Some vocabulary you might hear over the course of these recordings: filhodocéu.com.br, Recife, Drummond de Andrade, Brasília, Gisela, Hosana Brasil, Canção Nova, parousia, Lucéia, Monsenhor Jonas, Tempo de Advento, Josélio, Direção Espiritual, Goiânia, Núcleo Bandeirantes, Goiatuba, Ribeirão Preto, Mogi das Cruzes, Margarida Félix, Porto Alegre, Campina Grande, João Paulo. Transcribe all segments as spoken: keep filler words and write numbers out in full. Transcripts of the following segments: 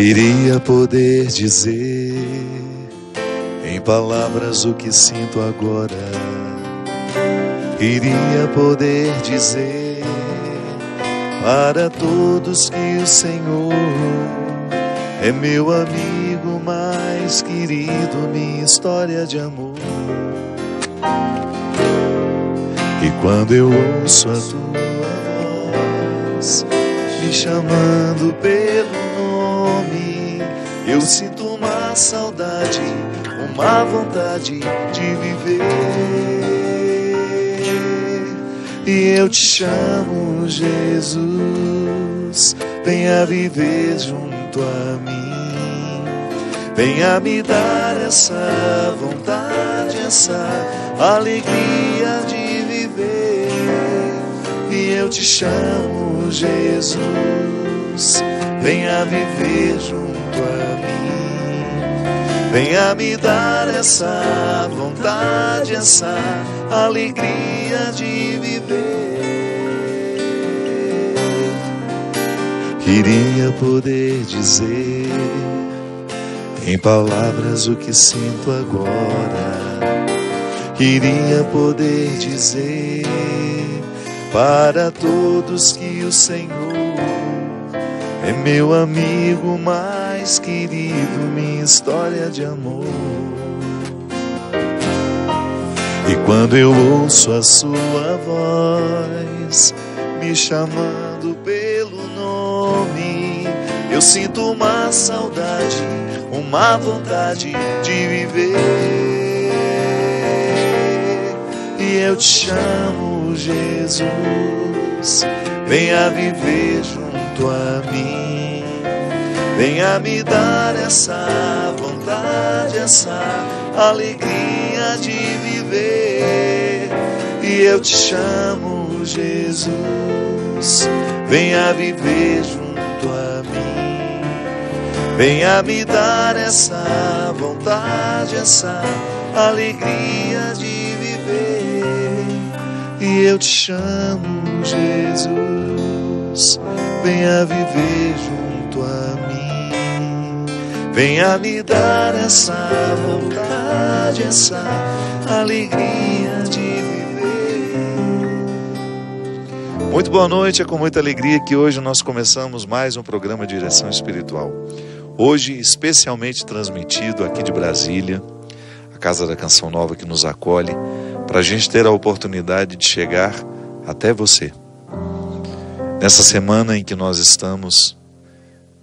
Queria poder dizer em palavras o que sinto agora. Queria poder dizer para todos que o Senhor é meu amigo mais querido, minha história de amor. E quando eu ouço a tua voz me chamando pelo nome, eu sinto uma saudade, uma vontade de viver. E eu te chamo, Jesus, venha viver junto a mim, venha me dar essa vontade, essa alegria de eu te chamo, Jesus, venha viver junto a mim, venha me dar essa vontade, essa alegria de viver. Queria poder dizer em palavras o que sinto agora. Queria poder dizer para todos que o Senhor é meu amigo mais querido, minha história de amor. E quando eu ouço a sua voz me chamando pelo nome, eu sinto uma saudade, uma vontade de viver. E eu te chamo, Jesus, venha viver junto a mim, venha me dar essa vontade, essa alegria de viver. E eu te chamo, Jesus, venha viver junto a mim, venha me dar essa vontade, essa alegria de viver. E eu te chamo, Jesus, venha viver junto a mim, venha me dar essa vontade, essa alegria de viver. Muito boa noite, é com muita alegria que hoje nós começamos mais um programa de direção espiritual. Hoje especialmente transmitido aqui de Brasília, a Casa da Canção Nova que nos acolhe, para a gente ter a oportunidade de chegar até você. Nessa semana em que nós estamos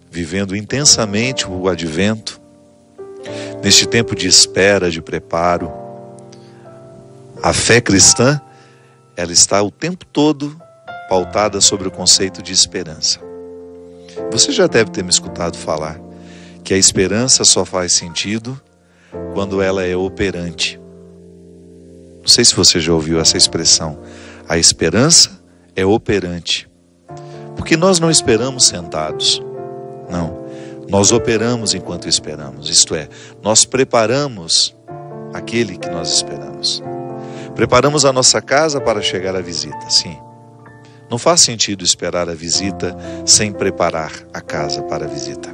vivendo intensamente o advento, neste tempo de espera, de preparo, a fé cristã, ela está o tempo todo pautada sobre o conceito de esperança. Você já deve ter me escutado falar que a esperança só faz sentido quando ela é operante. Não sei se você já ouviu essa expressão, a esperança é operante, porque nós não esperamos sentados, não, nós operamos enquanto esperamos, isto é, nós preparamos aquele que nós esperamos, preparamos a nossa casa para chegar à visita, sim, não faz sentido esperar a visita sem preparar a casa para a visita.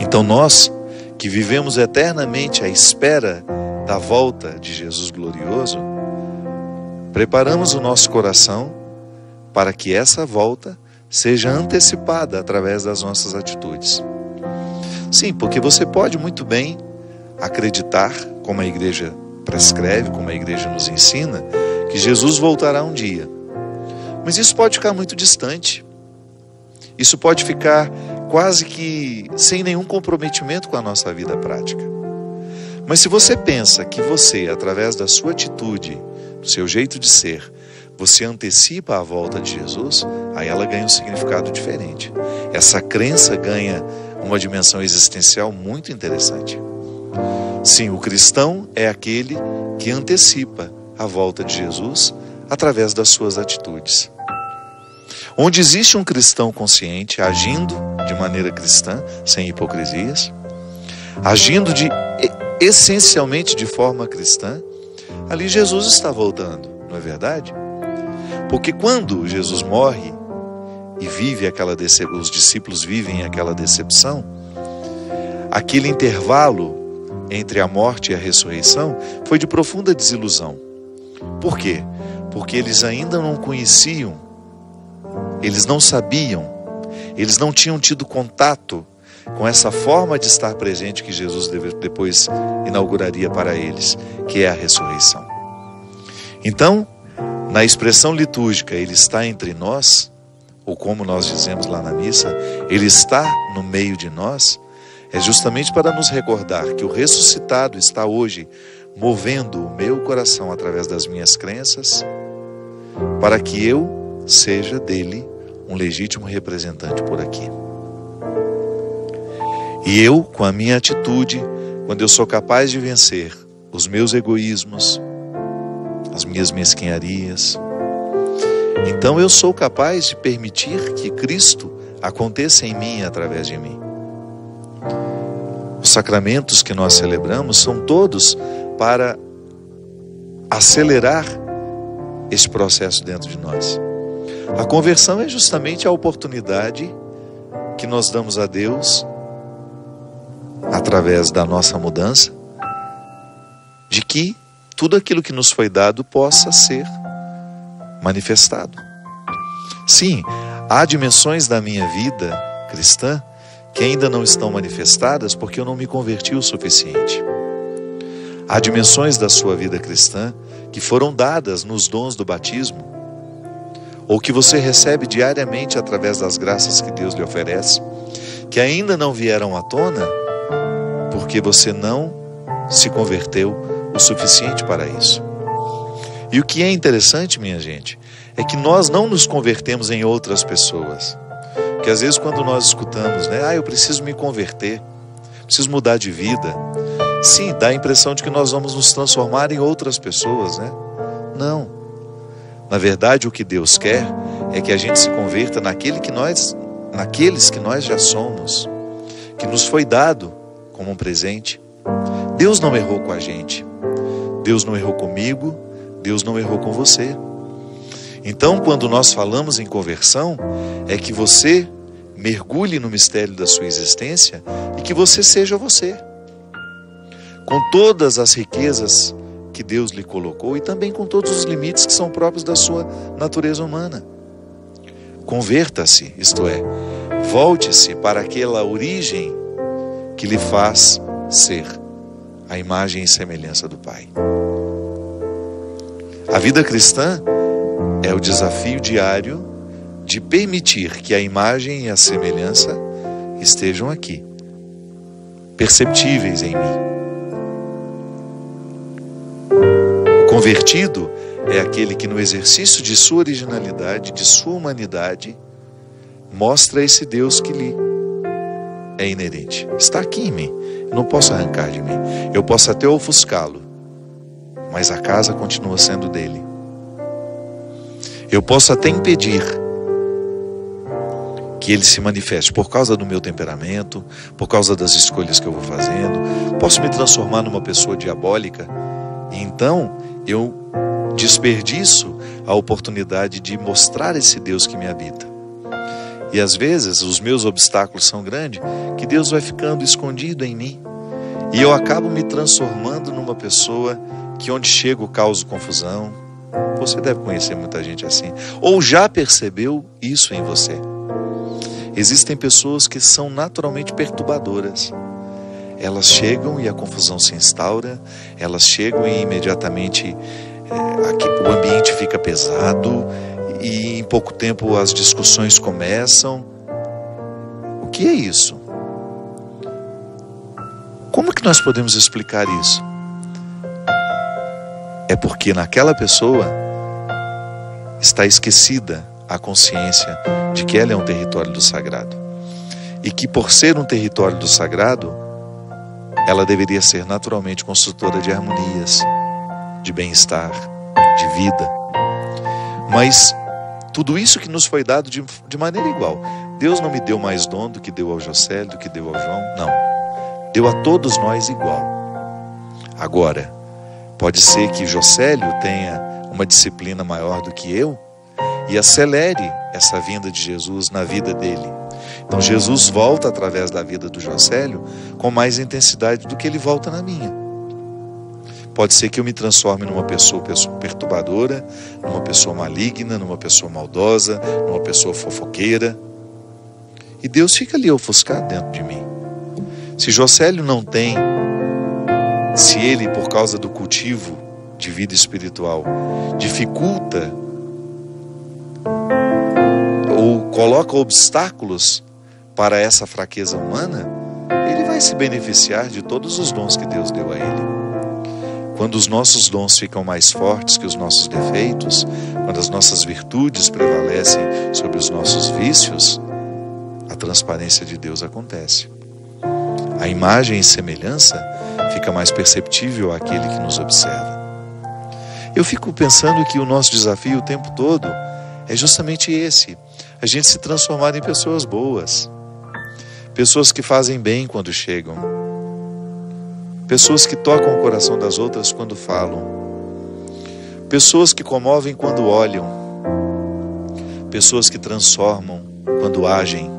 Então nós que vivemos eternamente à espera da volta de Jesus glorioso, preparamos o nosso coração para que essa volta seja antecipada através das nossas atitudes. Sim, porque você pode muito bem acreditar, como a igreja prescreve, como a igreja nos ensina, que Jesus voltará um dia. Mas isso pode ficar muito distante. Isso pode ficar quase que sem nenhum comprometimento com a nossa vida prática. Mas se você pensa que você, através da sua atitude, do seu jeito de ser, você antecipa a volta de Jesus, aí ela ganha um significado diferente. Essa crença ganha uma dimensão existencial muito interessante. Sim, o cristão é aquele que antecipa a volta de Jesus através das suas atitudes. Onde existe um cristão consciente, agindo de maneira cristã, sem hipocrisias, agindo de... essencialmente de forma cristã, ali Jesus está voltando, não é verdade? Porque quando Jesus morre, e vive aquela decepção, os discípulos vivem aquela decepção, aquele intervalo entre a morte e a ressurreição foi de profunda desilusão. Por quê? Porque eles ainda não conheciam, eles não sabiam, eles não tinham tido contato com essa forma de estar presente que Jesus depois inauguraria para eles, que é a ressurreição. Então, na expressão litúrgica, ele está entre nós, ou como nós dizemos lá na missa, ele está no meio de nós, é justamente para nos recordar que o ressuscitado está hoje movendo o meu coração através das minhas crenças, para que eu seja dele um legítimo representante por aqui. E eu, com a minha atitude, quando eu sou capaz de vencer os meus egoísmos, as minhas mesquinharias, então eu sou capaz de permitir que Cristo aconteça em mim e através de mim. Os sacramentos que nós celebramos são todos para acelerar esse processo dentro de nós. A conversão é justamente a oportunidade que nós damos a Deus, através da nossa mudança, de que tudo aquilo que nos foi dado possa ser manifestado. Sim, há dimensões da minha vida cristã que ainda não estão manifestadas porque eu não me converti o suficiente. Há dimensões da sua vida cristã que foram dadas nos dons do batismo, ou que você recebe diariamente através das graças que Deus lhe oferece, que ainda não vieram à tona porque você não se converteu o suficiente para isso. E o que é interessante, minha gente, é que nós não nos convertemos em outras pessoas. Porque às vezes quando nós escutamos, né, ah, eu preciso me converter, preciso mudar de vida, sim, dá a impressão de que nós vamos nos transformar em outras pessoas, né? Não. Na verdade, o que Deus quer é que a gente se converta naquele que nós, naqueles que nós já somos, que nos foi dado como um presente. Deus não errou com a gente, Deus não errou comigo, Deus não errou com você. Então, quando nós falamos em conversão, é que você mergulhe no mistério da sua existência e que você seja você, com todas as riquezas que Deus lhe colocou e também com todos os limites que são próprios da sua natureza humana. Converta-se, isto é, volte-se para aquela origem que lhe faz ser a imagem e semelhança do Pai. A vida cristã é o desafio diário de permitir que a imagem e a semelhança estejam aqui, perceptíveis em mim. O convertido é aquele que, no exercício de sua originalidade, de sua humanidade, mostra esse Deus que lhe é inerente. Está aqui em mim, não posso arrancar de mim. Eu posso até ofuscá-lo, mas a casa continua sendo dele. Eu posso até impedir que ele se manifeste por causa do meu temperamento, por causa das escolhas que eu vou fazendo. Posso me transformar numa pessoa diabólica e então eu desperdiço a oportunidade de mostrar esse Deus que me habita. E às vezes os meus obstáculos são grandes, que Deus vai ficando escondido em mim. E eu acabo me transformando numa pessoa que onde chego causa confusão. Você deve conhecer muita gente assim. Ou já percebeu isso em você. Existem pessoas que são naturalmente perturbadoras. Elas chegam e a confusão se instaura. Elas chegam e imediatamente é, aqui, o ambiente fica pesado. E em pouco tempo as discussões começam. O que é isso? Como que nós podemos explicar isso? É porque naquela pessoa está esquecida a consciência de que ela é um território do sagrado. E que por ser um território do sagrado, ela deveria ser naturalmente construtora de harmonias, de bem-estar, de vida. Mas tudo isso que nos foi dado de, de maneira igual. Deus não me deu mais dom do que deu ao Josélio, do que deu ao João, não. Deu a todos nós igual. Agora, pode ser que Josélio tenha uma disciplina maior do que eu e acelere essa vinda de Jesus na vida dele. Então Jesus volta através da vida do Josélio com mais intensidade do que ele volta na minha. Pode ser que eu me transforme numa pessoa perturbadora, numa pessoa maligna, numa pessoa maldosa, numa pessoa fofoqueira. E Deus fica ali ofuscado dentro de mim. Se Josélio não tem, se ele, por causa do cultivo de vida espiritual, dificulta ou coloca obstáculos para essa fraqueza humana, ele vai se beneficiar de todos os dons que Deus deu a ele. Quando os nossos dons ficam mais fortes que os nossos defeitos, quando as nossas virtudes prevalecem sobre os nossos vícios, a transparência de Deus acontece. A imagem e semelhança fica mais perceptível àquele que nos observa. Eu fico pensando que o nosso desafio o tempo todo é justamente esse, a gente se transformar em pessoas boas, pessoas que fazem bem quando chegam, pessoas que tocam o coração das outras quando falam, pessoas que comovem quando olham, pessoas que transformam quando agem,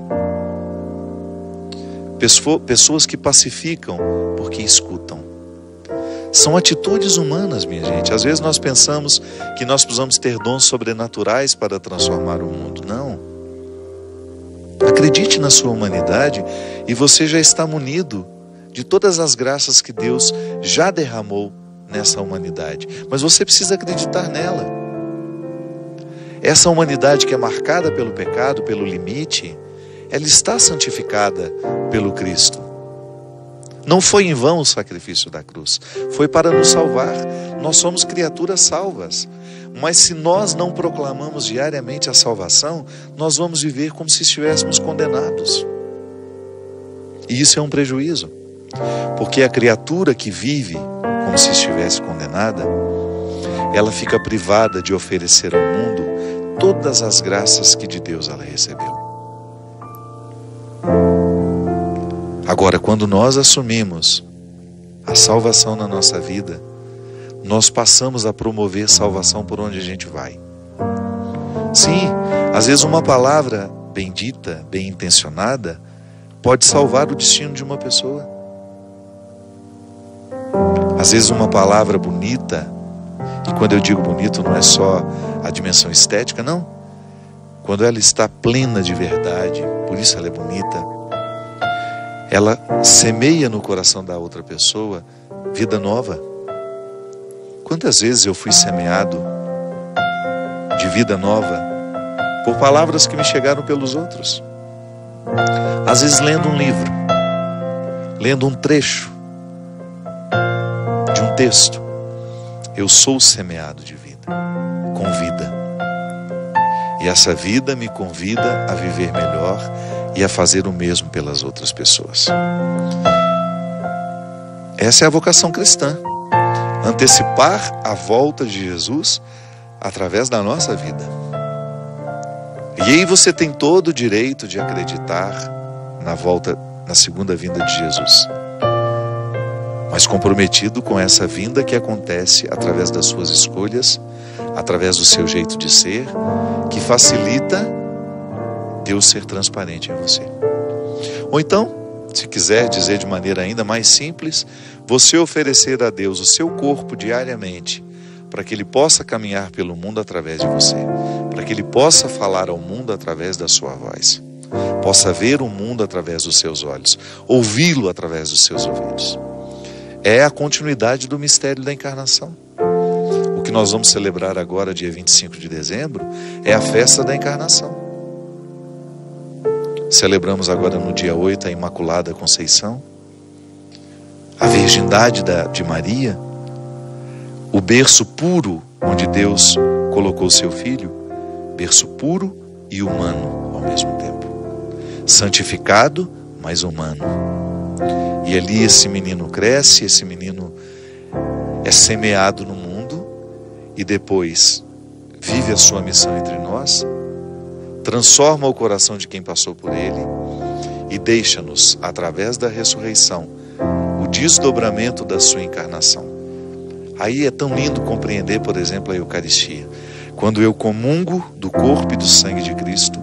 pessoas que pacificam porque escutam. São atitudes humanas, minha gente. Às vezes nós pensamos que nós precisamos ter dons sobrenaturais para transformar o mundo. Não. Acredite na sua humanidade e você já está munido de todas as graças que Deus já derramou nessa humanidade. Mas você precisa acreditar nela. Essa humanidade que é marcada pelo pecado, pelo limite, ela está santificada pelo Cristo. Não foi em vão o sacrifício da cruz. Foi para nos salvar. Nós somos criaturas salvas. Mas se nós não proclamamos diariamente a salvação, nós vamos viver como se estivéssemos condenados. E isso é um prejuízo. Porque a criatura que vive como se estivesse condenada, ela fica privada de oferecer ao mundo todas as graças que de Deus ela recebeu. Agora, quando nós assumimos a salvação na nossa vida, nós passamos a promover salvação por onde a gente vai. Sim, às vezes uma palavra bendita, bem intencionada, pode salvar o destino de uma pessoa. Às vezes uma palavra bonita, e quando eu digo bonito não é só a dimensão estética, não. Quando ela está plena de verdade, por isso ela é bonita, ela semeia no coração da outra pessoa vida nova. Quantas vezes eu fui semeado de vida nova por palavras que me chegaram pelos outros? Às vezes lendo um livro, lendo um trecho de um texto, eu sou semeado de vida, com vida. E essa vida me convida a viver melhor e a fazer o mesmo pelas outras pessoas. Essa é a vocação cristã, antecipar a volta de Jesus através da nossa vida. E aí você tem todo o direito de acreditar na volta, na segunda vinda de Jesus, mas comprometido com essa vinda que acontece através das suas escolhas, através do seu jeito de ser, que facilita Deus ser transparente em você. Ou então, se quiser dizer de maneira ainda mais simples, você oferecer a Deus o seu corpo diariamente, para que Ele possa caminhar pelo mundo através de você, para que Ele possa falar ao mundo através da sua voz, possa ver o mundo através dos seus olhos, ouvi-lo através dos seus ouvidos. É a continuidade do mistério da encarnação. O que nós vamos celebrar agora, dia vinte e cinco de dezembro, é a festa da encarnação. Celebramos agora no dia oito a Imaculada Conceição, a virgindade da, de Maria, o berço puro onde Deus colocou seu filho, berço puro e humano ao mesmo tempo. Santificado, mas humano. E ali esse menino cresce, esse menino é semeado no mundo e depois vive a sua missão entre nós, transforma o coração de quem passou por ele e deixa-nos, através da ressurreição, o desdobramento da sua encarnação. Aí é tão lindo compreender, por exemplo, a Eucaristia. Quando eu comungo do corpo e do sangue de Cristo,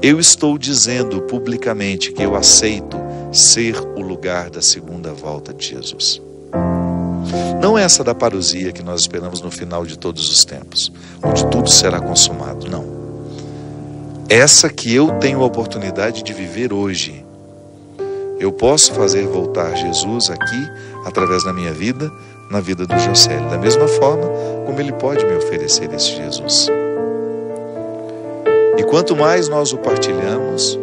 eu estou dizendo publicamente que eu aceito ser o lugar da segunda volta de Jesus. Não essa da parousia que nós esperamos no final de todos os tempos, onde tudo será consumado, não. Essa que eu tenho a oportunidade de viver hoje. Eu posso fazer voltar Jesus aqui, através da minha vida, na vida do Josélio, da mesma forma como ele pode me oferecer esse Jesus. E quanto mais nós o partilhamos,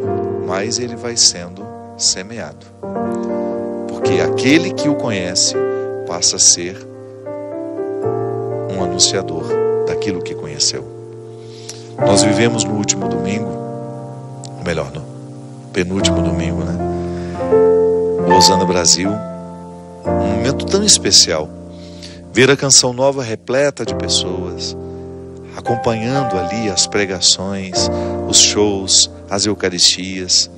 mais ele vai sendo semeado. Porque aquele que o conhece passa a ser um anunciador daquilo que conheceu. Nós vivemos no último domingo, ou melhor, no penúltimo domingo, né? O Hosana Brasil, um momento tão especial. Ver a Canção Nova repleta de pessoas, acompanhando ali as pregações, os shows, as eucaristias.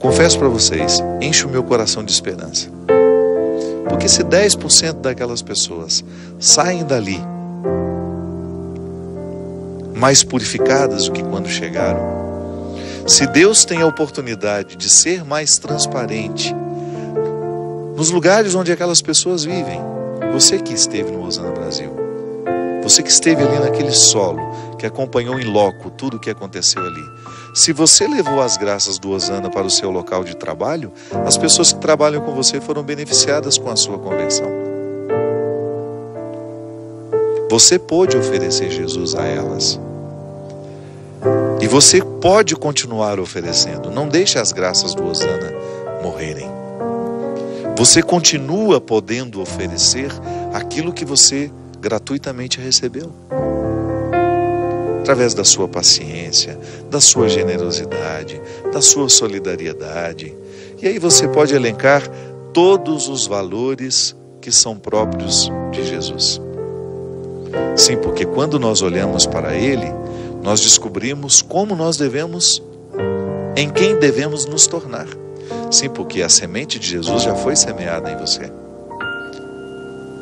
Confesso para vocês, enche o meu coração de esperança. Porque se dez por cento daquelas pessoas saem dali mais purificadas do que quando chegaram, se Deus tem a oportunidade de ser mais transparente nos lugares onde aquelas pessoas vivem, você que esteve no Hosana Brasil, você que esteve ali naquele solo, que acompanhou em loco tudo o que aconteceu ali, se você levou as graças do Hosana para o seu local de trabalho, as pessoas que trabalham com você foram beneficiadas com a sua conversão. Você pôde oferecer Jesus a elas. E você pode continuar oferecendo. Não deixe as graças do Hosana morrerem. Você continua podendo oferecer aquilo que você gratuitamente recebeu. Através da sua paciência, da sua generosidade, da sua solidariedade. E aí você pode elencar todos os valores que são próprios de Jesus. Sim, porque quando nós olhamos para Ele, nós descobrimos como nós devemos, em quem devemos nos tornar. Sim, porque a semente de Jesus já foi semeada em você.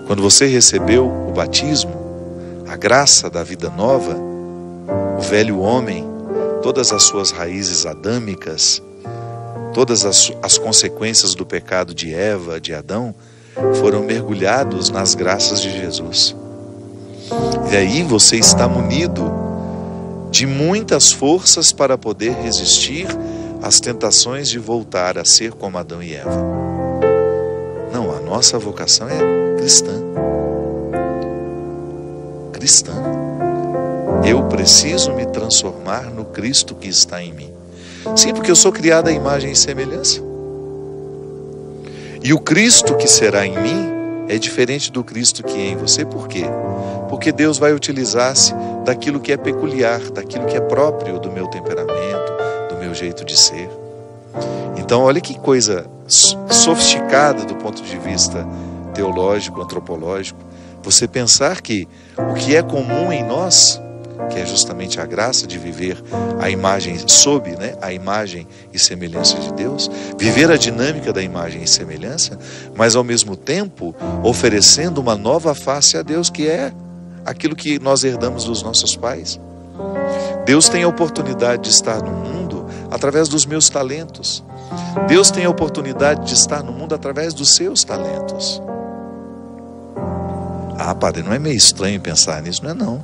Quando você recebeu o batismo, a graça da vida nova, o velho homem, todas as suas raízes adâmicas, todas as, as consequências do pecado de Eva, de Adão, foram mergulhados nas graças de Jesus. E aí você está munido de muitas forças para poder resistir às tentações de voltar a ser como Adão e Eva. Não, a nossa vocação é cristã. Cristã. Eu preciso me transformar no Cristo que está em mim. Sim, porque eu sou criado à imagem e semelhança. E o Cristo que será em mim é diferente do Cristo que é em você. Por quê? Porque Deus vai utilizar-se daquilo que é peculiar, daquilo que é próprio do meu temperamento, do meu jeito de ser. Então, olha que coisa sofisticada do ponto de vista teológico, antropológico. Você pensar que o que é comum em nós, que é justamente a graça de viver a imagem sob, né, a imagem e semelhança de Deus, viver a dinâmica da imagem e semelhança, mas ao mesmo tempo oferecendo uma nova face a Deus, que é aquilo que nós herdamos dos nossos pais. Deus tem a oportunidade de estar no mundo através dos meus talentos. Deus tem a oportunidade de estar no mundo através dos seus talentos. Ah, padre, não é meio estranho pensar nisso? Não é, não.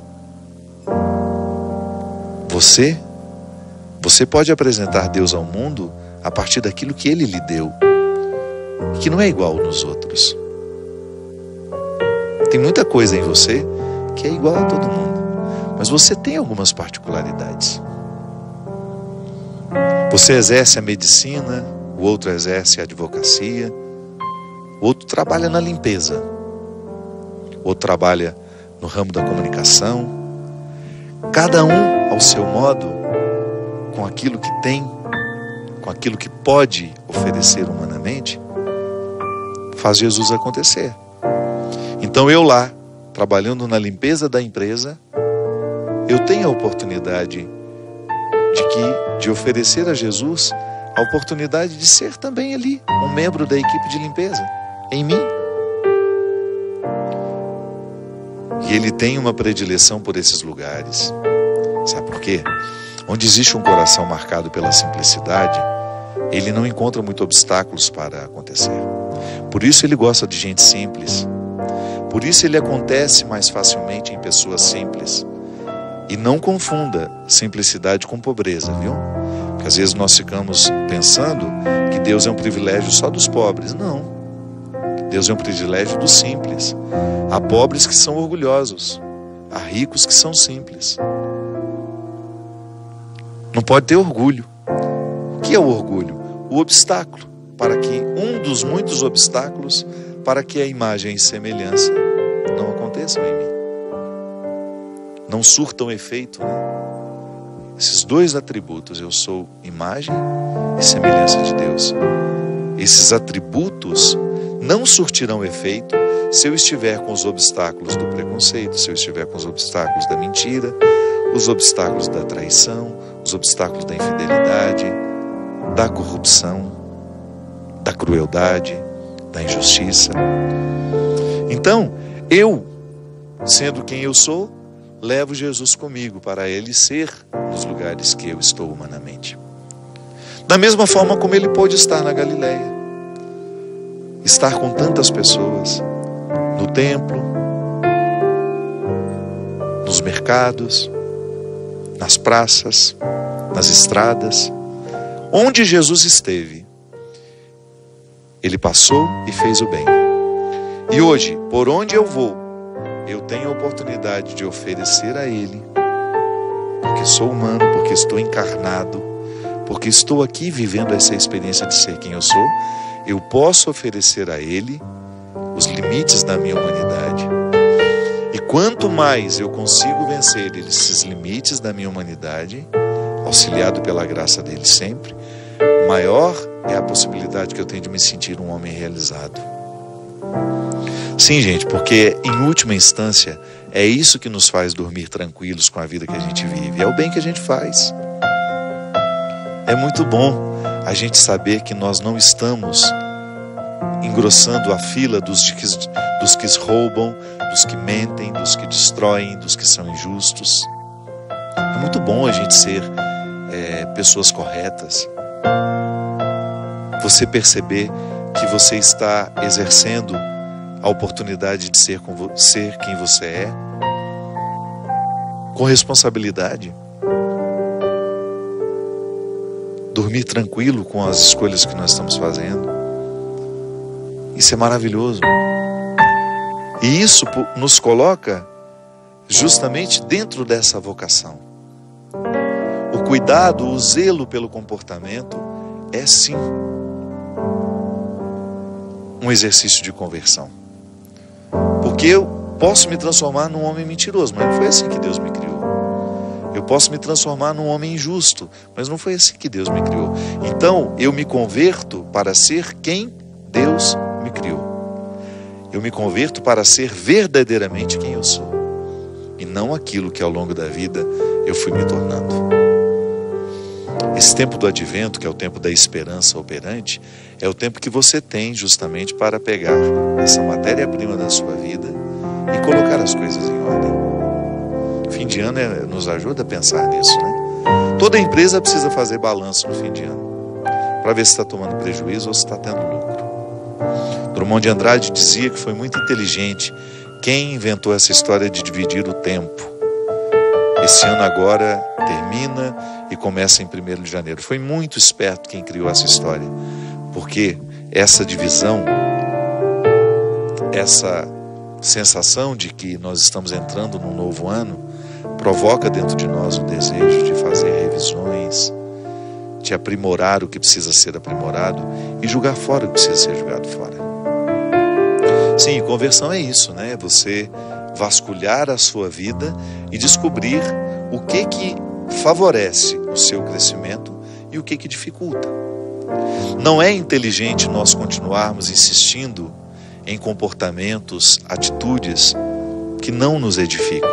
Você, você pode apresentar Deus ao mundo a partir daquilo que Ele lhe deu, que não é igual nos outros. Tem muita coisa em você que é igual a todo mundo, mas você tem algumas particularidades. Você exerce a medicina, o outro exerce a advocacia, o outro trabalha na limpeza, o outro trabalha no ramo da comunicação. Cada um ao seu modo, com aquilo que tem, com aquilo que pode oferecer humanamente, faz Jesus acontecer. Então eu lá, trabalhando na limpeza da empresa, eu tenho a oportunidade de, que, de oferecer a Jesus a oportunidade de ser também ali um membro da equipe de limpeza, em mim. E ele tem uma predileção por esses lugares. Sabe por quê? Onde existe um coração marcado pela simplicidade, ele não encontra muitos obstáculos para acontecer. Por isso ele gosta de gente simples. Por isso ele acontece mais facilmente em pessoas simples. E não confunda simplicidade com pobreza, viu? Porque às vezes nós ficamos pensando que Deus é um privilégio só dos pobres. Não. Deus é um privilégio dos simples. Há pobres que são orgulhosos. Há ricos que são simples. Não pode ter orgulho. O que é o orgulho? O obstáculo, para que um dos muitos obstáculos para que a imagem e semelhança não aconteçam em mim. Não surtam efeito, né? Esses dois atributos, eu sou imagem e semelhança de Deus. Esses atributos não surtirão efeito se eu estiver com os obstáculos do preconceito, se eu estiver com os obstáculos da mentira, os obstáculos da traição, os obstáculos da infidelidade, da corrupção, da crueldade, da injustiça. Então, eu, sendo quem eu sou, levo Jesus comigo para ele ser nos lugares que eu estou humanamente. Da mesma forma como ele pôde estar na Galileia, estar com tantas pessoas, no templo, nos mercados, nas praças, nas estradas. Onde Jesus esteve, ele passou e fez o bem. E hoje, por onde eu vou, eu tenho a oportunidade de oferecer a ele, porque sou humano, porque estou encarnado, porque estou aqui vivendo essa experiência de ser quem eu sou. Eu posso oferecer a ele os limites da minha humanidade. E quanto mais eu consigo vencer esses limites da minha humanidade, auxiliado pela graça dele sempre, maior é a possibilidade que eu tenho de me sentir um homem realizado. Sim, gente, porque em última instância é isso que nos faz dormir tranquilos com a vida que a gente vive. É o bem que a gente faz. É muito bom a gente saber que nós não estamos engrossando a fila dos que, dos que roubam, dos que mentem, dos que destroem, dos que são injustos. É muito bom a gente ser é, pessoas corretas. Você perceber que você está exercendo a oportunidade de ser, com vo- ser quem você é, com responsabilidade. Dormir tranquilo com as escolhas que nós estamos fazendo. Isso é maravilhoso. E isso nos coloca justamente dentro dessa vocação. O cuidado, o zelo pelo comportamento é sim um exercício de conversão. Porque eu posso me transformar num homem mentiroso, mas não foi assim que Deus me criou. Eu posso me transformar num homem injusto, mas não foi assim que Deus me criou. Então, eu me converto para ser quem Deus me criou. Eu me converto para ser verdadeiramente quem eu sou. E não aquilo que ao longo da vida eu fui me tornando. Esse tempo do advento, que é o tempo da esperança operante, é o tempo que você tem justamente para pegar essa matéria-prima da sua vida e colocar as coisas em ordem. O fim de ano é, nos ajuda a pensar nisso, né? Toda empresa precisa fazer balanço no fim de ano, para ver se está tomando prejuízo ou se está tendo lucro. Drummond de Andrade dizia que foi muito inteligente quem inventou essa história de dividir o tempo. Esse ano agora termina e começa em primeiro de janeiro. Foi muito esperto quem criou essa história. Porque essa divisão, essa sensação de que nós estamos entrando num novo ano, provoca dentro de nós o desejo de fazer revisões, de aprimorar o que precisa ser aprimorado e julgar fora o que precisa ser julgado fora. Sim, conversão é isso, né? Você vasculhar a sua vida e descobrir o que que favorece o seu crescimento e o que que dificulta. Não é inteligente nós continuarmos insistindo em comportamentos, atitudes que não nos edificam.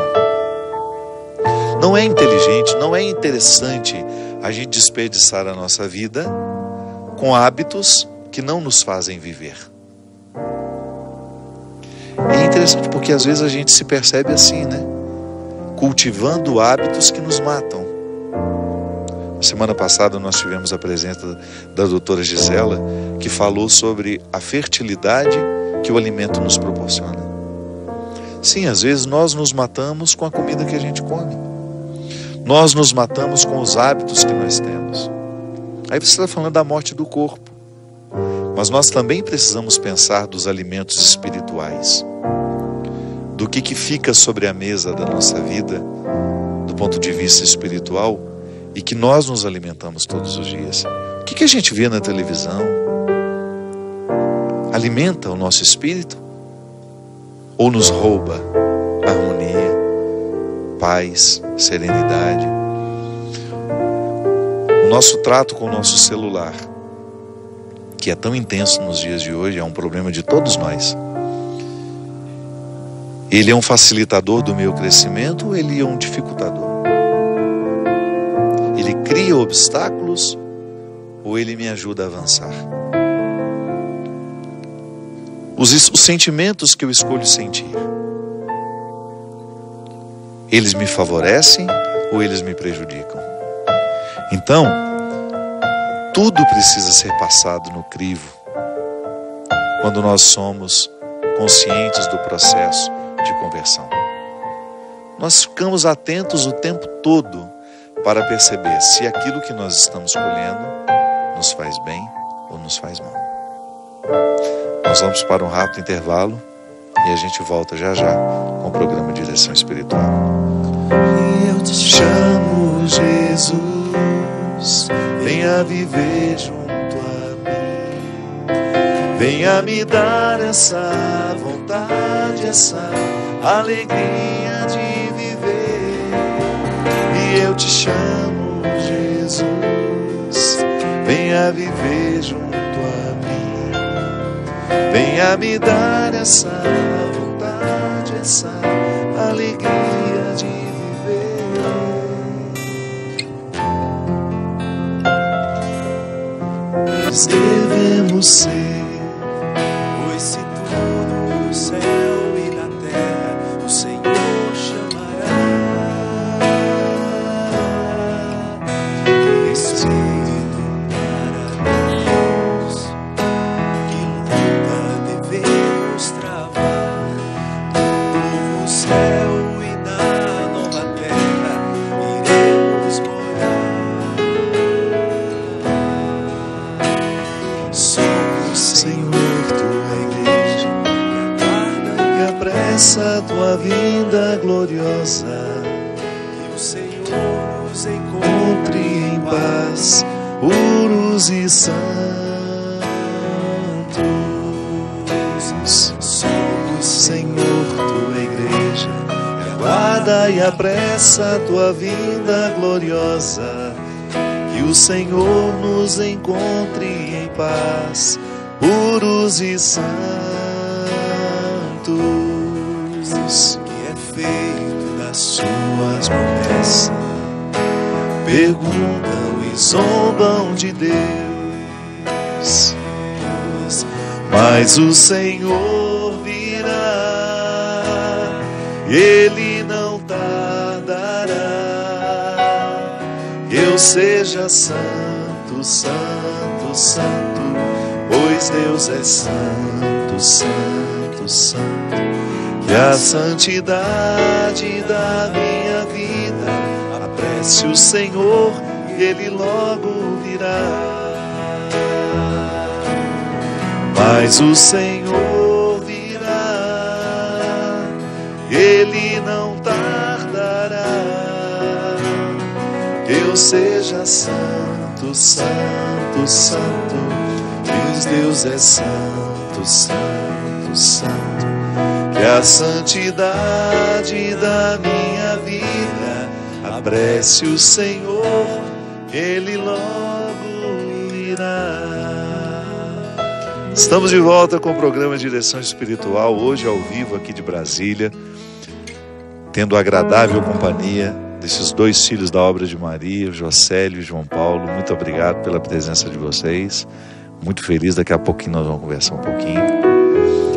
Não é inteligente, não é interessante a gente desperdiçar a nossa vida com hábitos que não nos fazem viver. É interessante porque às vezes a gente se percebe assim, né? Cultivando hábitos que nos matam. Semana passada nós tivemos a presença da doutora Gisela, que falou sobre a fertilidade que o alimento nos proporciona. Sim, às vezes nós nos matamos com a comida que a gente come. Nós nos matamos com os hábitos que nós temos. Aí você está falando da morte do corpo. Mas nós também precisamos pensar dos alimentos espirituais. Do que, que fica sobre a mesa da nossa vida, do ponto de vista espiritual, e que nós nos alimentamos todos os dias. O que, que a gente vê na televisão? Alimenta o nosso espírito? Ou nos rouba harmonia, paz, serenidade? O nosso trato com o nosso celular, que é tão intenso nos dias de hoje, é um problema de todos nós. Ele é um facilitador do meu crescimento ou ele é um dificultador? Ele cria obstáculos ou ele me ajuda a avançar? Os, os sentimentos que eu escolho sentir, eles me favorecem ou eles me prejudicam? Então, tudo precisa ser passado no crivo quando nós somos conscientes do processo de conversão. Nós ficamos atentos o tempo todo para perceber se aquilo que nós estamos colhendo nos faz bem ou nos faz mal. Nós vamos para um rápido intervalo e a gente volta já já com o programa de Direção Espiritual. E eu te chamo, Jesus, venha viver junto a mim, venha me dar essa vontade, essa alegria de viver. E eu te chamo, Jesus, venha viver junto a mim, venha me dar essa vontade, essa alegria de viver. Nós devemos ser, pois se tudo no céu e na terra o Senhor chamará. Espírito para nós, que luta devemos travar no novo céu e na nova terra iremos morrer. Essa tua vinda gloriosa, que o Senhor nos encontre em paz, puros e santos. Somos, Senhor, tua igreja, aguarda e apressa a tua vinda gloriosa, que o Senhor nos encontre em paz, puros e santos. Que é feito das suas promessas, perguntam e zombam de Deus, mas o Senhor virá, Ele não tardará. Que eu seja santo, santo, santo, pois Deus é santo, santo, santo. E a santidade da minha vida apresse o Senhor e Ele logo virá. Mas o Senhor virá, Ele não tardará. Eu seja santo, santo, santo, pois Deus é santo, santo, santo. Que a santidade da minha vida apresse o Senhor, Ele logo irá. Estamos de volta com o programa Direção Espiritual, hoje ao vivo aqui de Brasília, tendo a agradável companhia desses dois filhos da obra de Maria, Josélio e João Paulo. Muito obrigado pela presença de vocês, muito feliz. Daqui a pouquinho nós vamos conversar um pouquinho.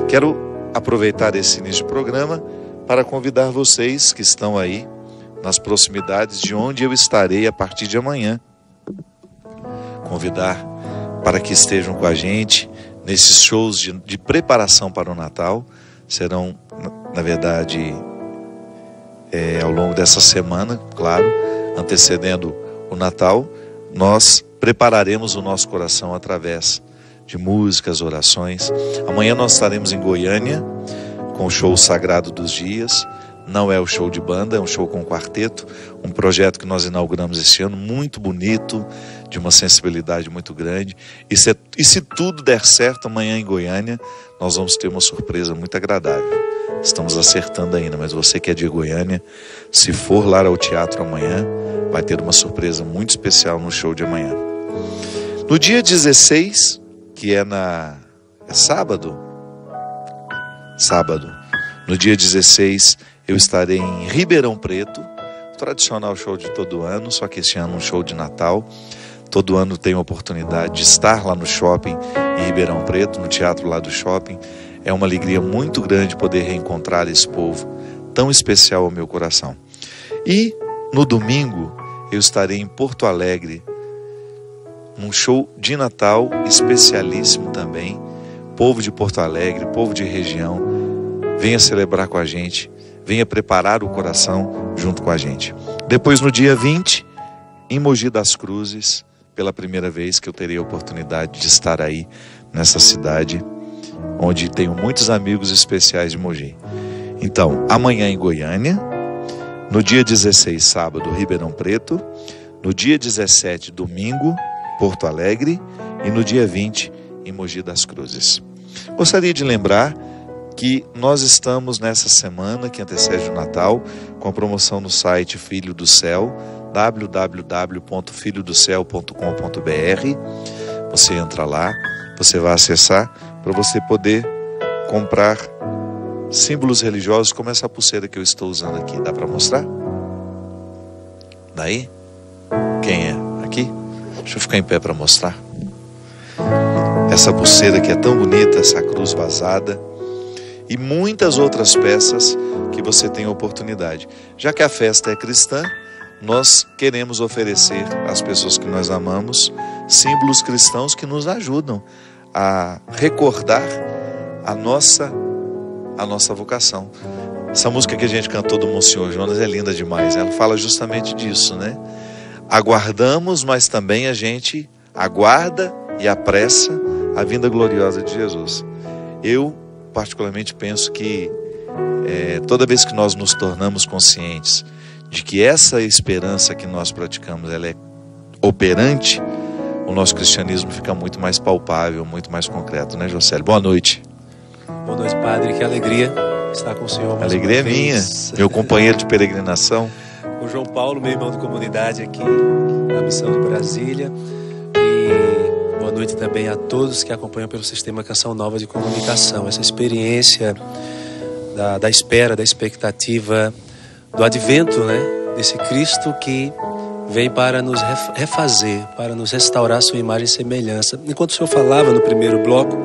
Quero aproveitar esse início de programa para convidar vocês que estão aí nas proximidades de onde eu estarei a partir de amanhã. Convidar para que estejam com a gente nesses shows de, de preparação para o Natal. Serão, na verdade, é, ao longo dessa semana, claro, antecedendo o Natal, nós prepararemos o nosso coração através de músicas, orações. Amanhã nós estaremos em Goiânia com o show Sagrado dos Dias. Não é o show de banda, é um show com quarteto, um projeto que nós inauguramos este ano, muito bonito, de uma sensibilidade muito grande. E se, e se tudo der certo, amanhã em Goiânia, nós vamos ter uma surpresa muito agradável. Estamos acertando ainda, mas você que é de Goiânia, se for lá ao teatro amanhã, vai ter uma surpresa muito especial no show de amanhã. No dia dezesseis, que é na... é sábado? Sábado. No dia dezesseis... eu estarei em Ribeirão Preto, tradicional show de todo ano, só que este ano um show de Natal. Todo ano tenho a oportunidade de estar lá no shopping em Ribeirão Preto, no teatro lá do shopping. É uma alegria muito grande poder reencontrar esse povo tão especial ao meu coração. E no domingo eu estarei em Porto Alegre, num show de Natal especialíssimo também. Povo de Porto Alegre, povo de região, venha celebrar com a gente. Venha preparar o coração junto com a gente. Depois, no dia vinte, em Mogi das Cruzes, pela primeira vez que eu terei a oportunidade de estar aí, nessa cidade, onde tenho muitos amigos especiais de Mogi. Então, amanhã em Goiânia, no dia dezesseis, sábado, Ribeirão Preto, no dia dezessete, domingo, Porto Alegre, e no dia vinte, em Mogi das Cruzes. Gostaria de lembrar que nós estamos nessa semana que antecede o Natal com a promoção no site Filho do Céu, w w w ponto filho do céu ponto com ponto b r. Você entra lá, você vai acessar para você poder comprar símbolos religiosos como essa pulseira que eu estou usando aqui. Dá para mostrar? Daí? Quem é? Aqui? Deixa eu ficar em pé para mostrar. Essa pulseira que é tão bonita, essa cruz vazada, e muitas outras peças que você tem oportunidade. Já que a festa é cristã, nós queremos oferecer às pessoas que nós amamos símbolos cristãos que nos ajudam a recordar a nossa, a nossa vocação. Essa música que a gente cantou do Monsenhor Jonas é linda demais. Ela fala justamente disso, né? Aguardamos, mas também a gente aguarda e apressa a vinda gloriosa de Jesus. Eu particularmente penso que é, toda vez que nós nos tornamos conscientes de que essa esperança que nós praticamos ela é operante, o nosso cristianismo fica muito mais palpável, muito mais concreto, né, Josélio? Boa noite. Boa noite, padre, que alegria estar com o senhor. Mais alegria é minha, meu companheiro de peregrinação. O João Paulo, meu irmão de comunidade aqui na missão de Brasília. Boa noite também a todos que acompanham pelo Sistema Canção Nova de Comunicação. Essa experiência da, da espera, da expectativa, do advento, né, desse Cristo que vem para nos refazer, para nos restaurar a sua imagem e semelhança. Enquanto o senhor falava no primeiro bloco,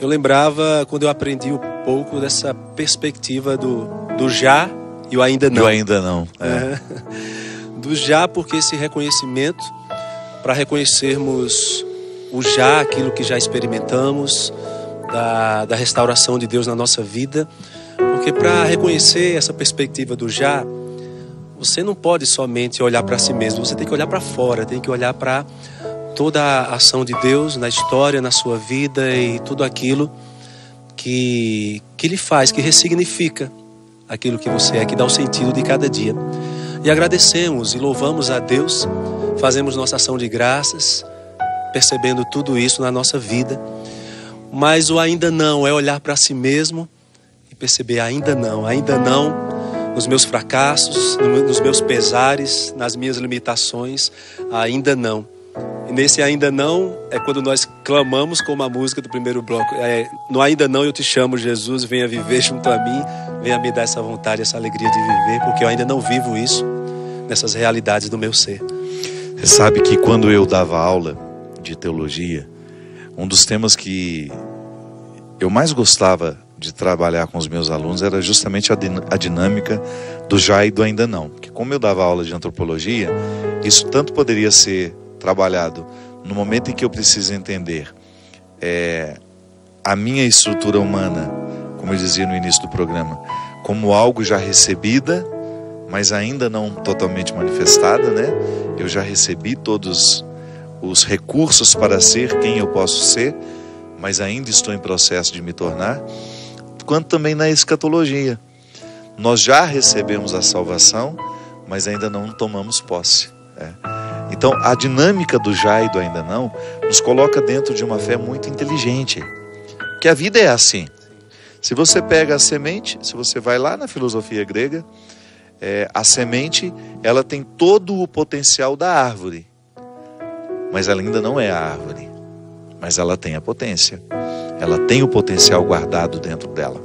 eu lembrava quando eu aprendi um pouco dessa perspectiva do, do já e o ainda não. Do ainda não, é. Do já, porque esse reconhecimento, para reconhecermos o já, aquilo que já experimentamos, da, da restauração de Deus na nossa vida. Porque para reconhecer essa perspectiva do já, você não pode somente olhar para si mesmo, você tem que olhar para fora, tem que olhar para toda a ação de Deus na história, na sua vida e tudo aquilo que, que lhe faz, que ressignifica aquilo que você é, que dá o sentido de cada dia. E agradecemos e louvamos a Deus, fazemos nossa ação de graças, percebendo tudo isso na nossa vida. Mas o ainda não é olhar para si mesmo e perceber ainda não, ainda não nos meus fracassos, nos meus pesares, nas minhas limitações, ainda não. E nesse ainda não é quando nós clamamos como a música do primeiro bloco. É, no ainda não eu te chamo, Jesus, venha viver junto a mim, venha me dar essa vontade, essa alegria de viver, porque eu ainda não vivo isso nessas realidades do meu ser. Você sabe que quando eu dava aula de teologia, um dos temas que eu mais gostava de trabalhar com os meus alunos era justamente a, din a dinâmica do já e do ainda não. Porque como eu dava aula de antropologia, isso tanto poderia ser trabalhado no momento em que eu preciso entender é, a minha estrutura humana, como eu dizia no início do programa, como algo já recebida, mas ainda não totalmente manifestada, né? Eu já recebi todos os recursos para ser quem eu posso ser, mas ainda estou em processo de me tornar, quanto também na escatologia. Nós já recebemos a salvação, mas ainda não tomamos posse. É. Então, a dinâmica do já e do ainda não nos coloca dentro de uma fé muito inteligente, que a vida é assim. Se você pega a semente, se você vai lá na filosofia grega, é, a semente ela tem todo o potencial da árvore, mas ela ainda não é a árvore. Mas ela tem a potência, ela tem o potencial guardado dentro dela.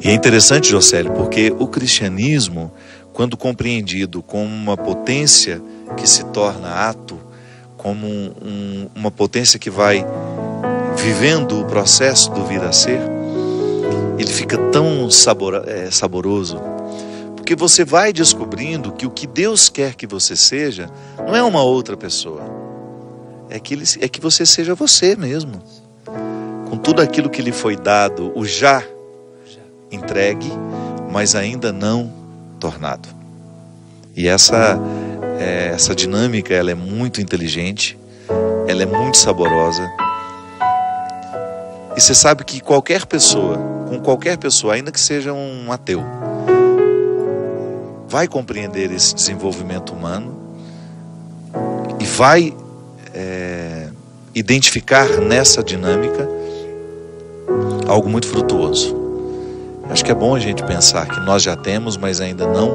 E é interessante, Josélio, porque o cristianismo, quando compreendido como uma potência que se torna ato, como um, um, uma potência que vai vivendo o processo do vir a ser, ele fica tão sabor, é, saboroso, porque você vai descobrindo que o que Deus quer que você seja não é uma outra pessoa. É que, ele, é que você seja você mesmo. Com tudo aquilo que lhe foi dado, o já entregue, mas ainda não tornado. E essa, é, essa dinâmica, ela é muito inteligente, ela é muito saborosa. E você sabe que qualquer pessoa, com qualquer pessoa, ainda que seja um ateu, vai compreender esse desenvolvimento humano e vai... É, identificar nessa dinâmica algo muito frutuoso. Acho que é bom a gente pensar que nós já temos, mas ainda não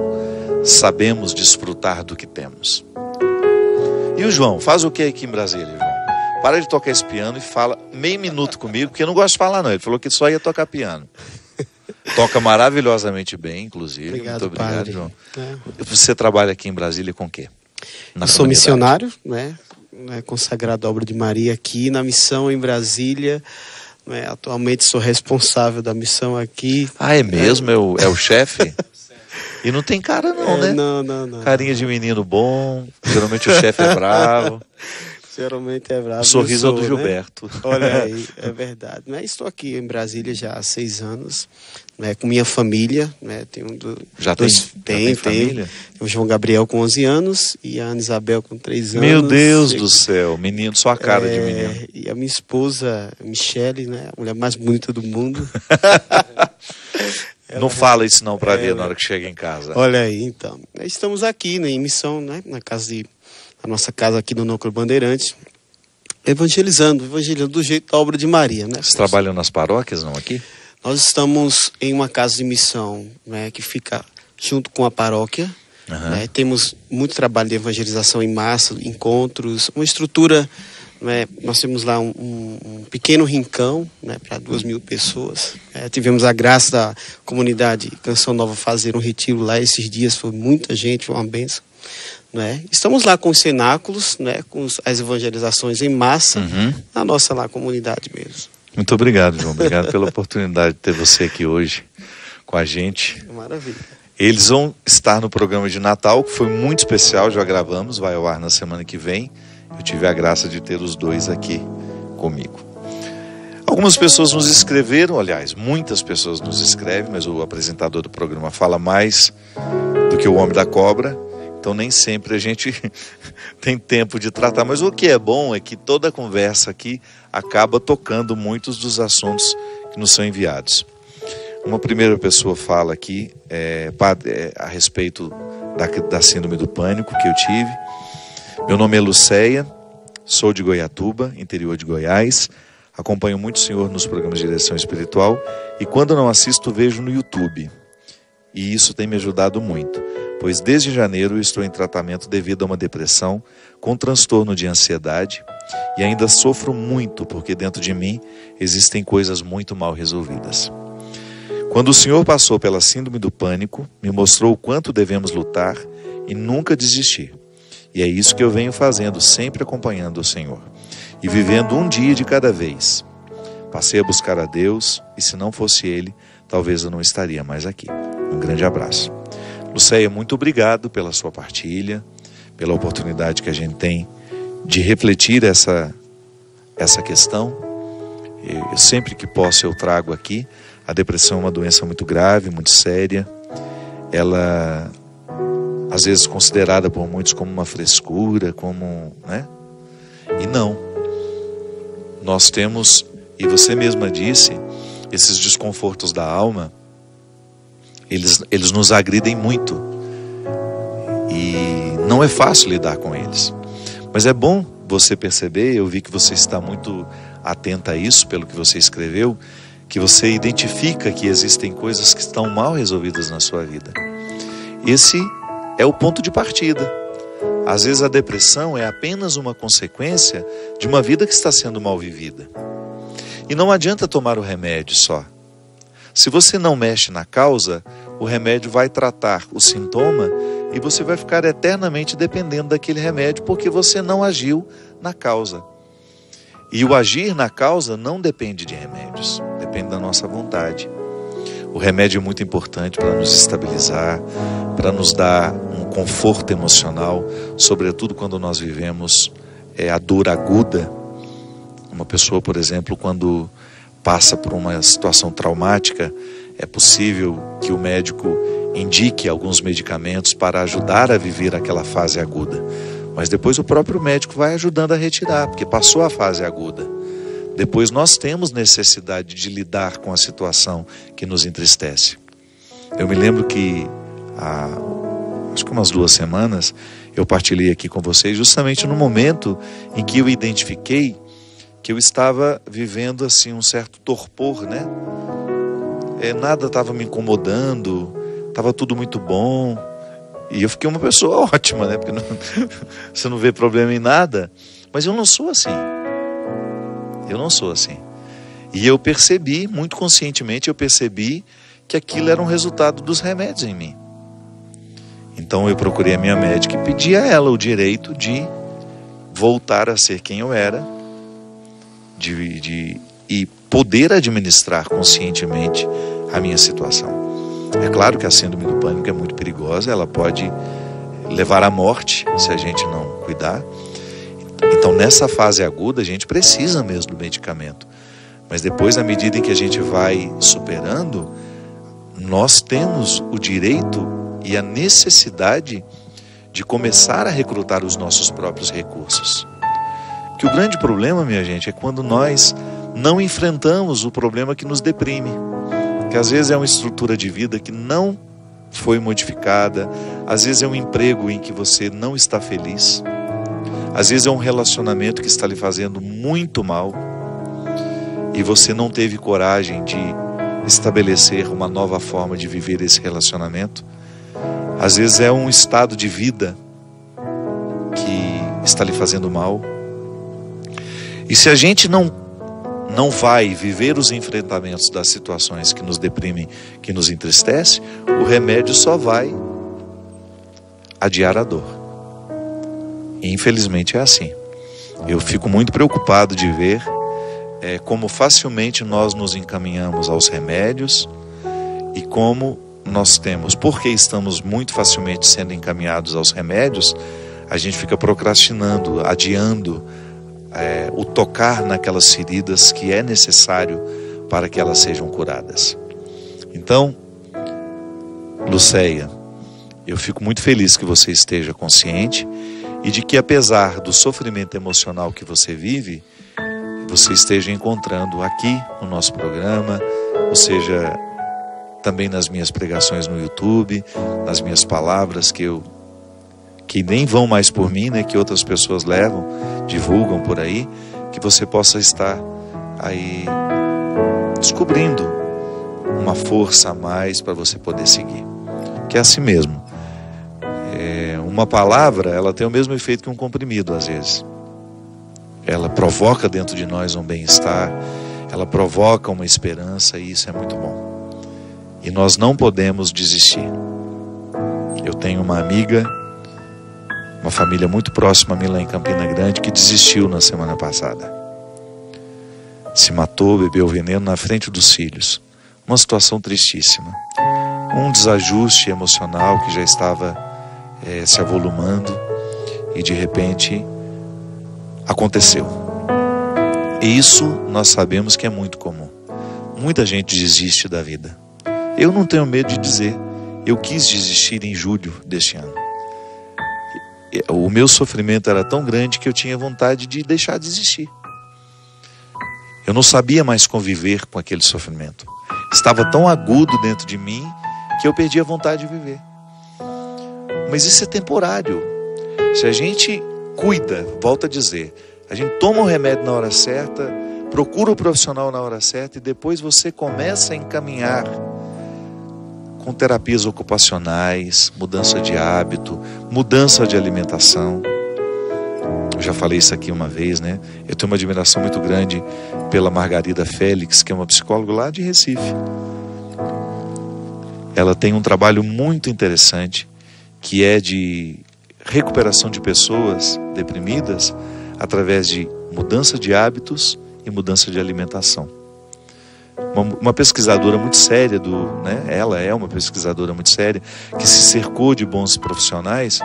sabemos desfrutar do que temos. E o João, faz o que aqui em Brasília, João? Para de tocar esse piano e fala meio minuto comigo, porque eu não gosto de falar não. Ele falou que só ia tocar piano. Toca maravilhosamente bem, inclusive. Obrigado, muito obrigado, padre. João. É. Você trabalha aqui em Brasília com o quê? Na eu sou missionário, né? Consagrado à obra de Maria aqui na missão em Brasília, né? Atualmente sou responsável da missão aqui. Ah, é mesmo? É o, é o chefe? E não tem cara não, é, né? Não, não, não. Carinha de menino bom, geralmente o chefe é bravo. Geralmente é bravo. O sorriso sou, é do Gilberto. Né? Olha aí, é verdade. Né? Estou aqui em Brasília já há seis anos, né? Com minha família. Né? Tenho do, já, dois, tem, já tem? Tem, família? Tem. O João Gabriel com onze anos e a Ana Isabel com três anos. Meu Deus e, do céu, menino, só a cara é, de menino. E a minha esposa, Michele, né? A mulher mais bonita do mundo. Ela, não fala isso não para é, ver na hora que chega em casa. Olha aí, então. Estamos aqui, né, em missão, né? Na casa de... a nossa casa aqui no Núcleo Bandeirantes, evangelizando, evangelizando do jeito da obra de Maria, né? Vocês trabalham nas paróquias, não, aqui? Nós estamos em uma casa de missão, né, que fica junto com a paróquia, uhum. Né? Temos muito trabalho de evangelização em massa, encontros, uma estrutura, né? Nós temos lá um, um pequeno rincão, né, para duas mil pessoas, é, tivemos a graça da comunidade Canção Nova fazer um retiro lá esses dias, foi muita gente, foi uma bênção. Né? Estamos lá com os cenáculos, né? Com as evangelizações em massa, uhum. Na nossa lá comunidade mesmo. Muito obrigado, João. Obrigado pela oportunidade de ter você aqui hoje com a gente. Maravilha. Eles vão estar no programa de Natal, que foi muito especial, já gravamos, vai ao ar na semana que vem. Eu tive a graça de ter os dois aqui comigo. Algumas pessoas nos escreveram, aliás, muitas pessoas nos escrevem, mas o apresentador do programa fala mais do que o homem da cobra. Então nem sempre a gente tem tempo de tratar, mas o que é bom é que toda a conversa aqui acaba tocando muitos dos assuntos que nos são enviados. Uma primeira pessoa fala aqui é, a respeito da, da síndrome do pânico que eu tive. Meu nome é Lucéia, sou de Goiatuba, interior de Goiás. Acompanho muito o senhor nos programas de direção espiritual e quando não assisto vejo no YouTube. E isso tem me ajudado muito, pois desde janeiro eu estou em tratamento devido a uma depressão com transtorno de ansiedade e ainda sofro muito porque dentro de mim existem coisas muito mal resolvidas. Quando o senhor passou pela síndrome do pânico, me mostrou o quanto devemos lutar e nunca desistir. E é isso que eu venho fazendo, sempre acompanhando o senhor e vivendo um dia de cada vez. Passei a buscar a Deus e se não fosse Ele, talvez eu não estaria mais aqui. Um grande abraço. Lucéia, muito obrigado pela sua partilha, pela oportunidade que a gente tem de refletir essa, essa questão. Eu, eu sempre que posso eu trago aqui. A depressão é uma doença muito grave, muito séria. Ela, às vezes, considerada por muitos como uma frescura, como, né? E não. Nós temos, e você mesma disse, esses desconfortos da alma, eles, eles nos agridem muito. E não é fácil lidar com eles. Mas é bom você perceber, eu vi que você está muito atenta a isso, pelo que você escreveu, que você identifica que existem coisas que estão mal resolvidas na sua vida. Esse é o ponto de partida. Às vezes a depressão é apenas uma consequência de uma vida que está sendo mal vivida. E não adianta tomar o remédio só. Se você não mexe na causa, o remédio vai tratar o sintoma e você vai ficar eternamente dependendo daquele remédio porque você não agiu na causa. E o agir na causa não depende de remédios, depende da nossa vontade. O remédio é muito importante para nos estabilizar, para nos dar um conforto emocional, sobretudo quando nós vivemos é, a dor aguda. Uma pessoa, por exemplo, quando passa por uma situação traumática, é possível que o médico indique alguns medicamentos para ajudar a viver aquela fase aguda. Mas depois o próprio médico vai ajudando a retirar, porque passou a fase aguda. Depois nós temos necessidade de lidar com a situação que nos entristece. Eu me lembro que há acho que umas duas semanas eu partilhei aqui com vocês justamente no momento em que eu identifiquei que eu estava vivendo assim um certo torpor, né? É, nada estava me incomodando, estava tudo muito bom. E eu fiquei uma pessoa ótima, né? Porque não, você não vê problema em nada. Mas eu não sou assim. Eu não sou assim. E eu percebi, muito conscientemente, eu percebi que aquilo era um resultado dos remédios em mim. Então eu procurei a minha médica e pedi a ela o direito de voltar a ser quem eu era. De, de, e poder administrar conscientemente a minha situação. É claro que a síndrome do pânico é muito perigosa, ela pode levar à morte se a gente não cuidar. Então, nessa fase aguda, a gente precisa mesmo do medicamento. Mas depois, à medida em que a gente vai superando, nós temos o direito e a necessidade de começar a recrutar os nossos próprios recursos. Que o grande problema, minha gente, é quando nós não enfrentamos o problema que nos deprime. Que às vezes é uma estrutura de vida que não foi modificada, às vezes é um emprego em que você não está feliz, às vezes é um relacionamento que está lhe fazendo muito mal e você não teve coragem de estabelecer uma nova forma de viver esse relacionamento, às vezes é um estado de vida que está lhe fazendo mal. E se a gente não não vai viver os enfrentamentos das situações que nos deprimem, que nos entristecem, o remédio só vai adiar a dor. E infelizmente é assim. Eu fico muito preocupado de ver é, como facilmente nós nos encaminhamos aos remédios e como nós temos, porque estamos muito facilmente sendo encaminhados aos remédios, a gente fica procrastinando, adiando, É, o tocar naquelas feridas que é necessário para que elas sejam curadas. Então, Lucéia, eu fico muito feliz que você esteja consciente e de que apesar do sofrimento emocional que você vive, você esteja encontrando aqui no nosso programa, ou seja, também nas minhas pregações no YouTube, nas minhas palavras que eu que nem vão mais por mim, né, que outras pessoas levam, divulgam por aí, que você possa estar aí descobrindo uma força a mais para você poder seguir. Que é assim mesmo. É, uma palavra, ela tem o mesmo efeito que um comprimido, às vezes. Ela provoca dentro de nós um bem-estar, ela provoca uma esperança e isso é muito bom. E nós não podemos desistir. Eu tenho uma amiga, uma família muito próxima a mim lá em Campina Grande, que desistiu na semana passada. Se matou, bebeu veneno na frente dos filhos. Uma situação tristíssima. Um desajuste emocional que já estava é, se avolumando e de repente aconteceu. E isso nós sabemos que é muito comum. Muita gente desiste da vida. Eu não tenho medo de dizer, eu quis desistir em julho deste ano. O meu sofrimento era tão grande que eu tinha vontade de deixar de existir. Eu não sabia mais conviver com aquele sofrimento. Estava tão agudo dentro de mim que eu perdi a vontade de viver. Mas isso é temporário. Se a gente cuida, volta a dizer, a gente toma o remédio na hora certa, procura o profissional na hora certa e depois você começa a encaminhar com terapias ocupacionais, mudança de hábito, mudança de alimentação. Eu já falei isso aqui uma vez, né? Eu tenho uma admiração muito grande pela Margarida Félix, que é uma psicóloga lá de Recife. Ela tem um trabalho muito interessante, que é de recuperação de pessoas deprimidas através de mudança de hábitos e mudança de alimentação. Uma pesquisadora muito séria, do, né? Ela é uma pesquisadora muito séria, que se cercou de bons profissionais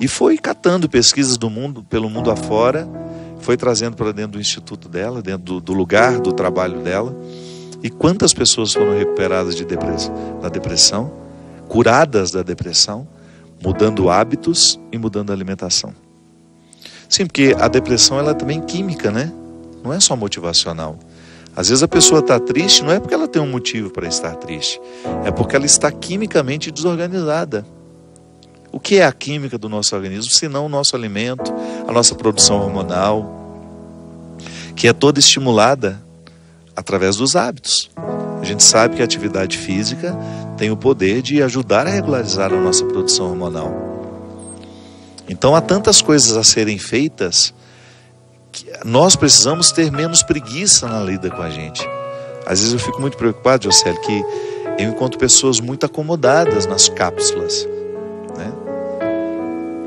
e foi catando pesquisas do mundo, pelo mundo afora, foi trazendo para dentro do instituto dela, dentro do, do lugar do trabalho dela. E quantas pessoas foram recuperadas de depressão, da depressão, curadas da depressão, mudando hábitos e mudando a alimentação. Sim, porque a depressão ela é também química, né? Não é só motivacional. Às vezes a pessoa está triste, não é porque ela tem um motivo para estar triste. É porque ela está quimicamente desorganizada. O que é a química do nosso organismo, senão o nosso alimento, a nossa produção hormonal, que é toda estimulada através dos hábitos. A gente sabe que a atividade física tem o poder de ajudar a regularizar a nossa produção hormonal. Então há tantas coisas a serem feitas que nós precisamos ter menos preguiça na lida com a gente. Às vezes eu fico muito preocupado, Josélio, que eu encontro pessoas muito acomodadas nas cápsulas, né?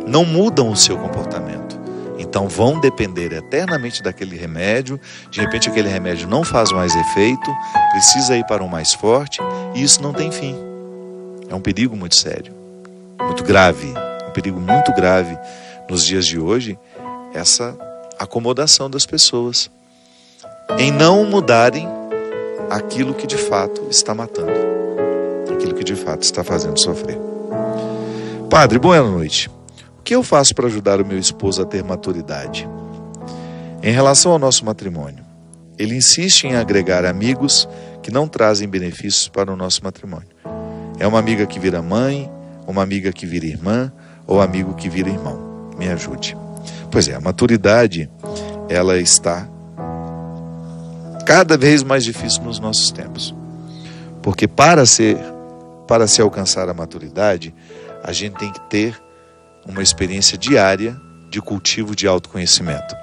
Não mudam o seu comportamento. Então vão depender eternamente daquele remédio. De repente aquele remédio não faz mais efeito, precisa ir para um mais forte, e isso não tem fim. É um perigo muito sério, muito grave, um perigo muito grave nos dias de hoje, essa acomodação das pessoas em não mudarem aquilo que de fato está matando, aquilo que de fato está fazendo sofrer. Padre, boa noite. O que eu faço para ajudar o meu esposo a ter maturidade? Em relação ao nosso matrimônio, ele insiste em agregar amigos que não trazem benefícios para o nosso matrimônio. É uma amiga que vira mãe, uma amiga que vira irmã, ou amigo que vira irmão. Me ajude. Pois é, a maturidade, ela está cada vez mais difícil nos nossos tempos. Porque para ser, para se alcançar a maturidade, a gente tem que ter uma experiência diária de cultivo de autoconhecimento.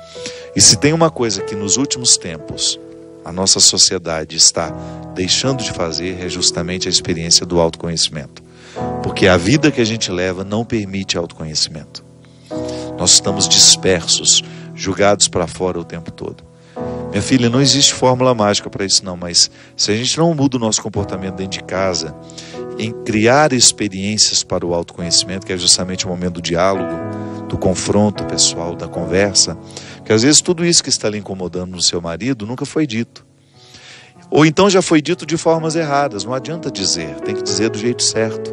E se tem uma coisa que nos últimos tempos a nossa sociedade está deixando de fazer, é justamente a experiência do autoconhecimento. Porque a vida que a gente leva não permite autoconhecimento. Nós estamos dispersos, julgados para fora o tempo todo. Minha filha, não existe fórmula mágica para isso não, mas se a gente não muda o nosso comportamento dentro de casa, em criar experiências para o autoconhecimento, que é justamente o momento do diálogo, do confronto pessoal, da conversa, que às vezes tudo isso que está lhe incomodando no seu marido nunca foi dito. Ou então já foi dito de formas erradas, não adianta dizer, tem que dizer do jeito certo.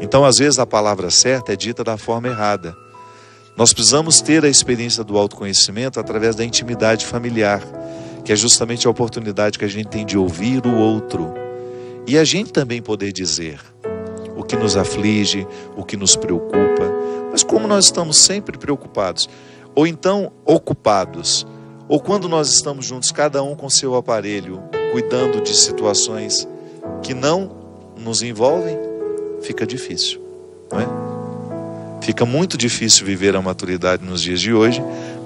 Então às vezes a palavra certa é dita da forma errada. Nós precisamos ter a experiência do autoconhecimento através da intimidade familiar, que é justamente a oportunidade que a gente tem de ouvir o outro. E a gente também poder dizer o que nos aflige, o que nos preocupa. Mas como nós estamos sempre preocupados, ou então ocupados, ou quando nós estamos juntos, cada um com seu aparelho, cuidando de situações que não nos envolvem, fica difícil, não é? Fica muito difícil viver a maturidade nos dias de hoje,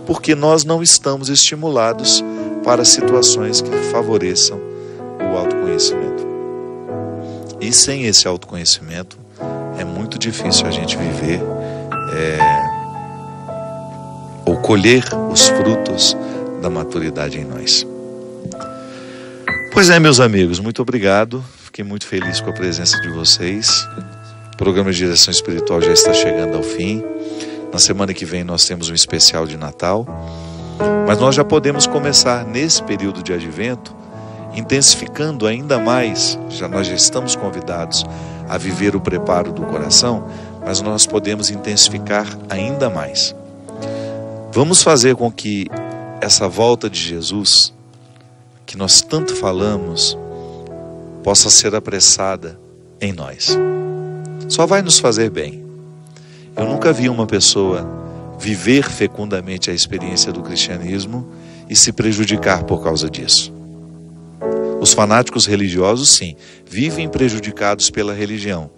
porque nós não estamos estimulados para situações que favoreçam o autoconhecimento. E sem esse autoconhecimento, é muito difícil a gente viver é, ou colher os frutos da maturidade em nós. Pois é, meus amigos, muito obrigado. Fiquei muito feliz com a presença de vocês. O programa de direção espiritual já está chegando ao fim. Na semana que vem nós temos um especial de Natal. Mas nós já podemos começar nesse período de advento, intensificando ainda mais. Já nós já estamos convidados a viver o preparo do coração, mas nós podemos intensificar ainda mais. Vamos fazer com que essa volta de Jesus, que nós tanto falamos, possa ser apressada em nós. Só vai nos fazer bem. Eu nunca vi uma pessoa viver fecundamente a experiência do cristianismo e se prejudicar por causa disso. Os fanáticos religiosos, sim, vivem prejudicados pela religião,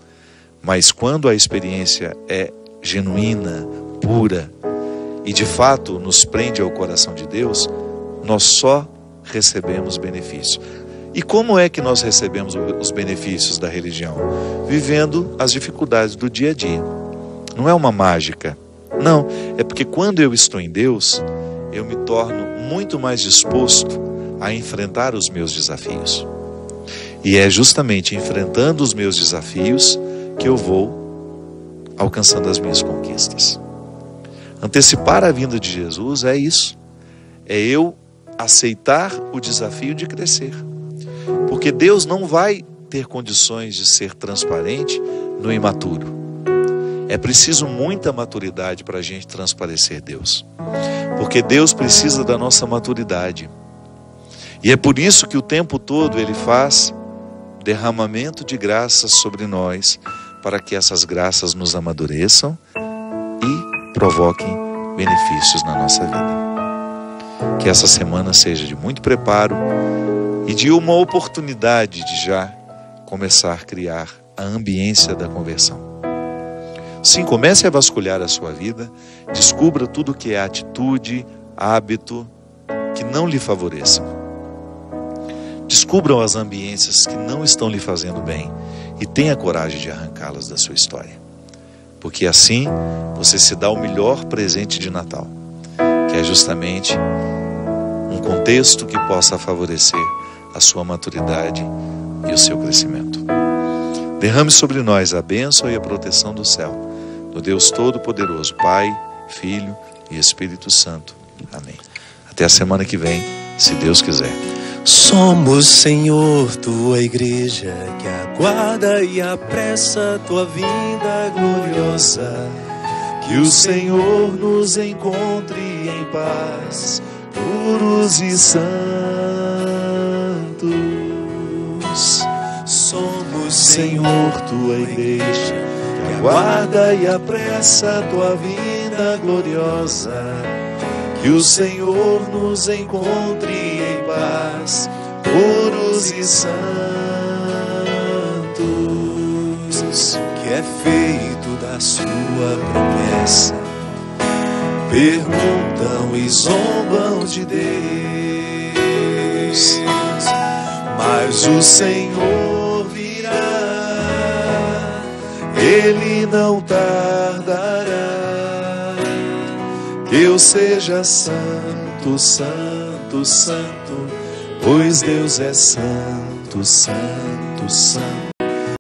mas quando a experiência é genuína, pura e de fato nos prende ao coração de Deus, nós só recebemos benefício. E como é que nós recebemos os benefícios da religião? Vivendo as dificuldades do dia a dia. Não é uma mágica. Não, é porque quando eu estou em Deus, eu me torno muito mais disposto a enfrentar os meus desafios. E é justamente enfrentando os meus desafios que eu vou alcançando as minhas conquistas. Antecipar a vinda de Jesus é isso. É eu aceitar o desafio de crescer. Porque Deus não vai ter condições de ser transparente no imaturo. É preciso muita maturidade para a gente transparecer Deus. Porque Deus precisa da nossa maturidade. E é por isso que o tempo todo Ele faz derramamento de graças sobre nós, para que essas graças nos amadureçam e provoquem benefícios na nossa vida. Que essa semana seja de muito preparo e de uma oportunidade de já começar a criar a ambiência da conversão. Sim, comece a vasculhar a sua vida, descubra tudo o que é atitude, hábito, que não lhe favoreçam. Descubram as ambiências que não estão lhe fazendo bem e tenha coragem de arrancá-las da sua história. Porque assim você se dá o melhor presente de Natal, que é justamente um contexto que possa favorecer a sua maturidade e o seu crescimento. Derrame sobre nós a bênção e a proteção do céu. Do Deus Todo-Poderoso, Pai, Filho e Espírito Santo. Amém. Até a semana que vem, se Deus quiser. Somos, Senhor, Tua Igreja, que aguarda e apressa Tua vinda gloriosa. Que o Senhor nos encontre em paz, puros e santos. Somos, Senhor, Tua Igreja, aguarda e apressa a Tua vinda gloriosa. Que o Senhor nos encontre em paz, puros e santos. Que é feito da Sua promessa, perguntam e zombam de Deus, mas o Senhor, Ele não tardará. Que eu seja santo, santo, santo, pois Deus é santo, santo, santo.